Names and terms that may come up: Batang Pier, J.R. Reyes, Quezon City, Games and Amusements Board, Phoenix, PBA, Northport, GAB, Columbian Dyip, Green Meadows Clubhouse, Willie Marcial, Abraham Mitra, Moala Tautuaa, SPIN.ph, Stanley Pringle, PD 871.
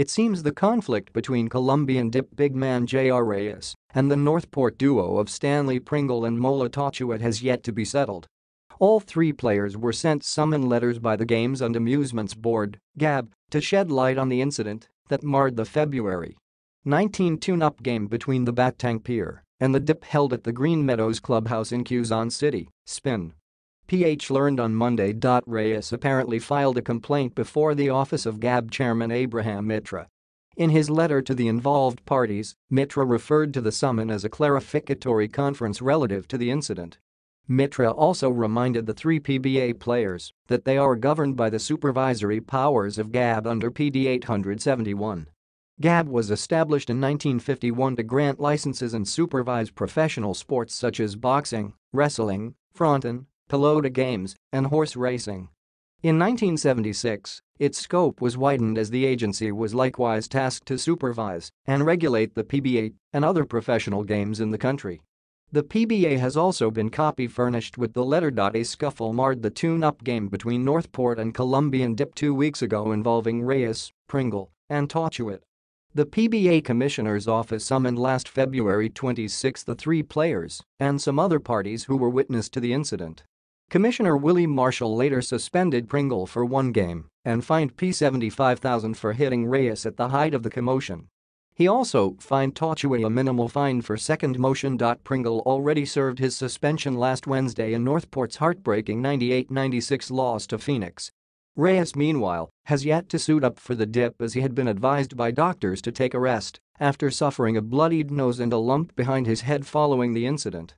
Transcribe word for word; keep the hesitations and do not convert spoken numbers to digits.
It seems the conflict between Columbian Dyip big man J R Reyes and the Northport duo of Stanley Pringle and Moala Tautuaa has yet to be settled. All three players were sent summon letters by the Games and Amusements Board (G A B) to shed light on the incident that marred the February nineteenth tune-up game between the Batang Pier and the Dyip held at the Green Meadows Clubhouse in Quezon City, S P I N dot P H learned on Monday. Reyes apparently filed a complaint before the office of G A B chairman Abraham Mitra. In his letter to the involved parties, Mitra referred to the summon as a clarificatory conference relative to the incident. Mitra also reminded the three P B A players that they are governed by the supervisory powers of G A B under P D eight seventy-one. G A B was established in nineteen fifty-one to grant licenses and supervise professional sports such as boxing, wrestling, fronton, pelota games, and horse racing. In nineteen seventy-six, its scope was widened as the agency was likewise tasked to supervise and regulate the P B A and other professional games in the country. The P B A has also been copy-furnished with the letter. A scuffle marred the tune-up game between Northport and Columbian Dyip two weeks ago involving Reyes, Pringle, and Tautuaa. The P B A Commissioner's Office summoned last February twenty-sixth the three players and some other parties who were witness to the incident. Commissioner Willie Marcial later suspended Pringle for one game and fined P seventy-five thousand for hitting Reyes at the height of the commotion. He also fined Tautuaa a minimal fine for second motion. Pringle already served his suspension last Wednesday in Northport's heartbreaking ninety-eight ninety-six loss to Phoenix. Reyes, meanwhile, has yet to suit up for the Dyip as he had been advised by doctors to take a rest after suffering a bloodied nose and a lump behind his head following the incident.